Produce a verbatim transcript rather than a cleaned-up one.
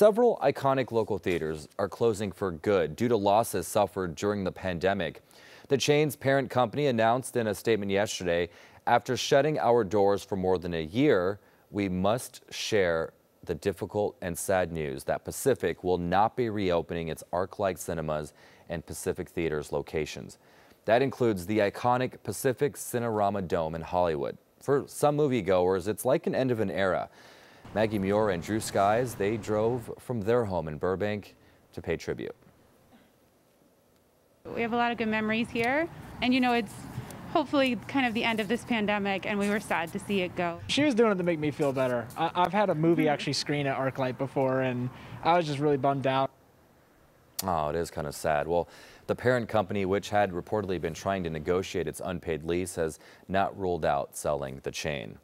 Several iconic local theaters are closing for good due to losses suffered during the pandemic. The chain's parent company announced in a statement yesterday, "After shutting our doors for more than a year, we must share the difficult and sad news that Pacific will not be reopening its ArcLight Cinemas and Pacific Theaters locations." That includes the iconic Pacific Cinerama Dome in Hollywood. For some moviegoers, it's like an end of an era. Maggie Muir and Drew Skies, they drove from their home in Burbank to pay tribute. We have a lot of good memories here, and you know, it's hopefully kind of the end of this pandemic, and we were sad to see it go. She was doing it to make me feel better. I I've had a movie actually screen at ArcLight before, and I was just really bummed out. Oh, it is kind of sad. Well, the parent company, which had reportedly been trying to negotiate its unpaid lease, has not ruled out selling the chain.